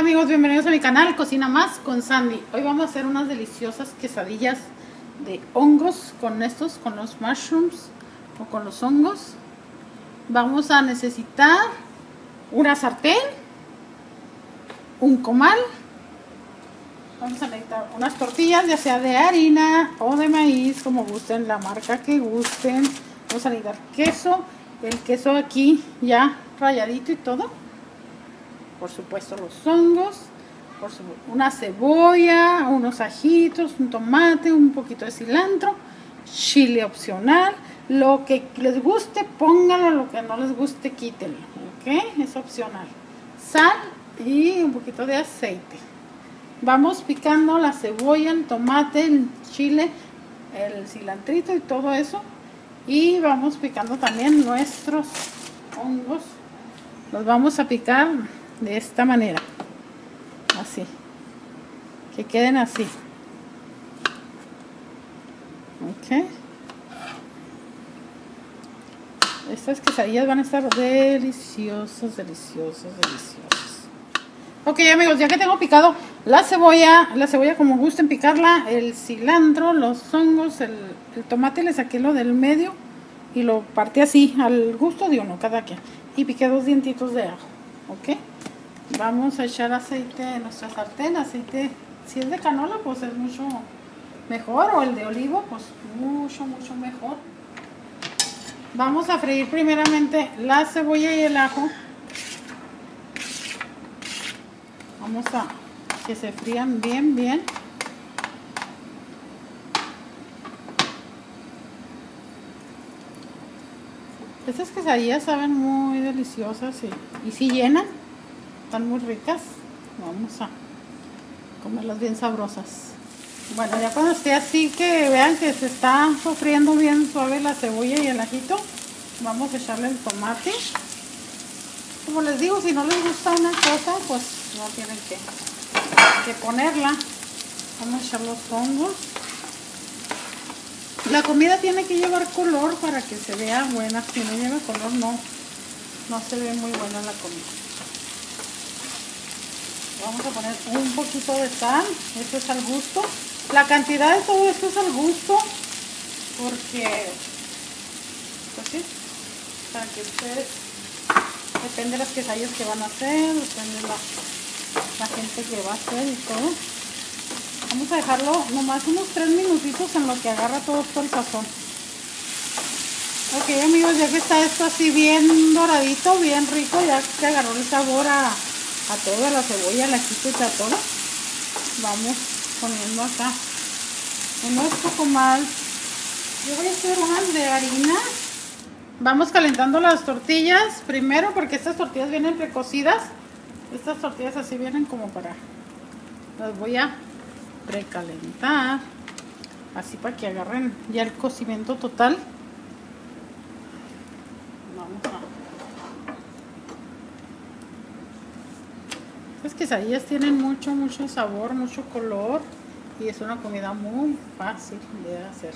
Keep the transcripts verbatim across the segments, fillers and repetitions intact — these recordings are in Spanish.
Hola amigos, bienvenidos a mi canal Cocina Más con Sandy. Hoy vamos a hacer unas deliciosas quesadillas de hongos con estos, con los mushrooms o con los hongos. Vamos a necesitar una sartén, un comal. Vamos a necesitar unas tortillas, ya sea de harina o de maíz, como gusten, la marca que gusten. Vamos a necesitar queso, el queso aquí ya ralladito y todo. Por supuesto los hongos, por su, una cebolla, unos ajitos, un tomate, un poquito de cilantro, chile opcional, lo que les guste pónganlo, lo que no les guste quítenlo, ¿ok? Es opcional. Sal y un poquito de aceite. Vamos picando la cebolla, el tomate, el chile, el cilantrito y todo eso. Y vamos picando también nuestros hongos. Los vamos a picar de esta manera, así que queden así, ok. Estas quesadillas van a estar deliciosas, deliciosas, deliciosas. Ok amigos, ya que tengo picado la cebolla, la cebolla como gusten picarla, el cilantro, los hongos, el, el tomate, le saqué lo del medio y lo partí así al gusto de uno cada quien, y piqué dos dientitos de ajo, ok. Vamos a echar aceite en nuestra sartén, aceite, si es de canola pues es mucho mejor, o el de olivo pues mucho, mucho mejor. Vamos a freír primeramente la cebolla y el ajo. Vamos a que se frían bien, bien. Estas quesadillas saben muy deliciosas y, y si llenan. Están muy ricas, vamos a comerlas bien sabrosas. Bueno, ya cuando esté así que vean que se está sofriendo bien suave la cebolla y el ajito, vamos a echarle el tomate. Como les digo, si no les gusta una cosa, pues no tienen que, que ponerla. Vamos a echar los hongos. La comida tiene que llevar color para que se vea buena. Si no lleva color, no, no se ve muy buena la comida. Vamos a poner un poquito de sal, esto es al gusto. La cantidad de todo esto es al gusto, porque, pues sí, para que ustedes, depende de las quesadillas que van a hacer, depende de la, la gente que va a hacer y todo. Vamos a dejarlo nomás unos tres minutitos en lo que agarra todo esto el sazón. Ok amigos, ya que está esto así bien doradito, bien rico, ya que agarró el sabor a... a toda la cebolla, la quito y a todo. Vamos poniendo acá en nuestro comal. Yo voy a hacer unas de harina. Vamos calentando las tortillas primero, porque estas tortillas vienen precocidas. Estas tortillas así vienen como para... las voy a precalentar, así para que agarren ya el cocimiento total. Vamos a... Estas quesadillas tienen mucho, mucho sabor, mucho color, y es una comida muy fácil de hacer.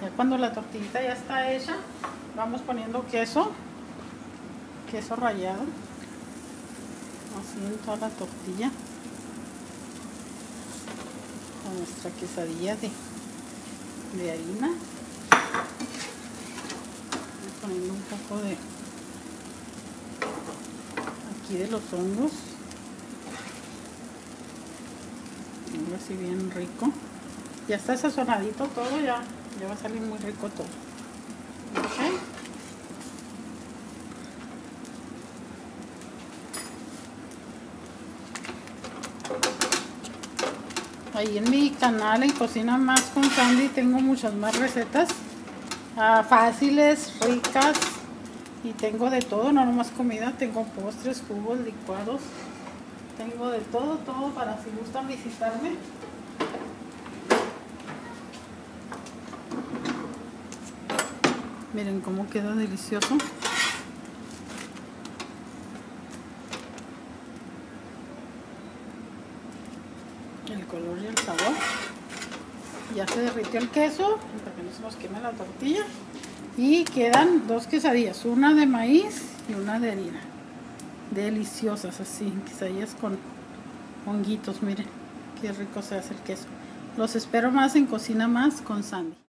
Ya cuando la tortillita ya está hecha, vamos poniendo queso, queso rallado, así en toda la tortilla, con nuestra quesadilla de, de harina. Poniendo un poco de aquí de los hongos, algo así bien rico. Ya está sazonadito todo, ya, ya va a salir muy rico todo, ¿okay? Ahí en mi canal en Cocina Más con Sandy tengo muchas más recetas fáciles, ricas, y tengo de todo, no nomás comida, tengo postres, jugos, licuados, tengo de todo, todo para si gustan visitarme. Miren cómo queda delicioso. El color y el sabor. Ya se derritió el queso, para que no se nos queme la tortilla. Y quedan dos quesadillas, una de maíz y una de harina. Deliciosas así, quesadillas con honguitos, miren. Qué rico se hace el queso. Los espero más en Cocina Más con Sandy.